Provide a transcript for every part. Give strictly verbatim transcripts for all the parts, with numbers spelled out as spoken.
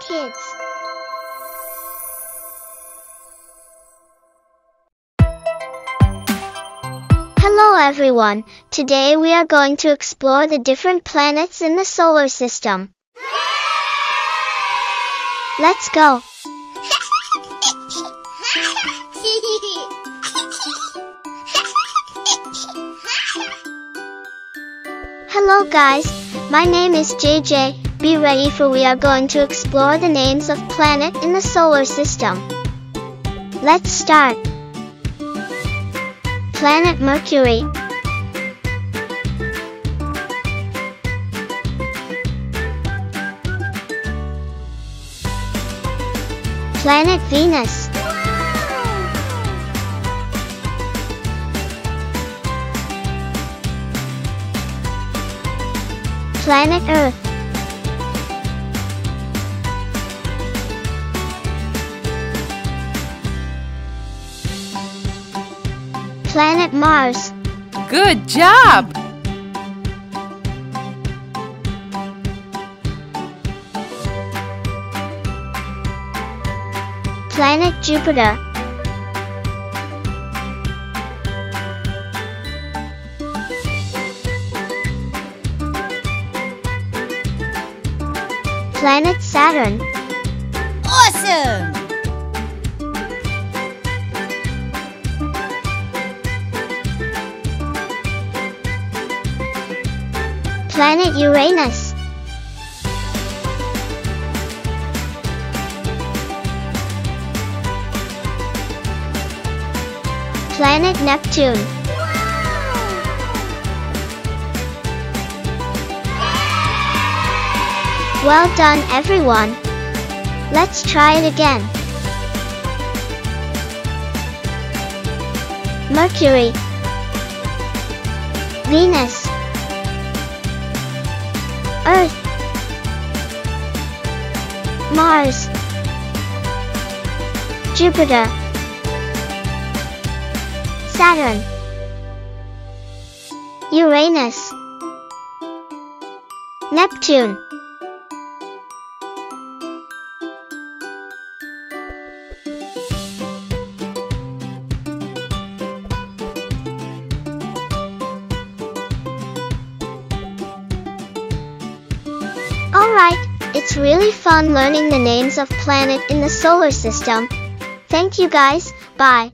Kids. Hello everyone, today we are going to explore the different planets in the solar system. Let's go! Hello guys, my name is J J. Be ready for we are going to explore the names of planet in the solar system. Let's start. Planet Mercury. Planet Venus. Planet Earth. Planet Mars. Good job! Planet Jupiter. Planet Saturn. Awesome! Planet Uranus. Planet Neptune. Well done everyone. Let's try it again. Mercury. Venus. Earth. Mars. Jupiter. Saturn. Uranus. Neptune. Alright, it's really fun learning the names of planets in the solar system. Thank you guys, bye.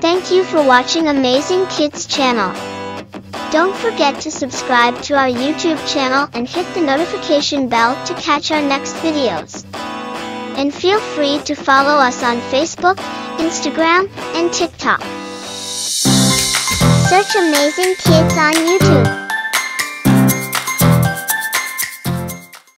Thank you for watching Amazing Kids Channel. Don't forget to subscribe to our YouTube channel and hit the notification bell to catch our next videos. And feel free to follow us on Facebook, Instagram, and TikTok. Search Amazing Kids on YouTube.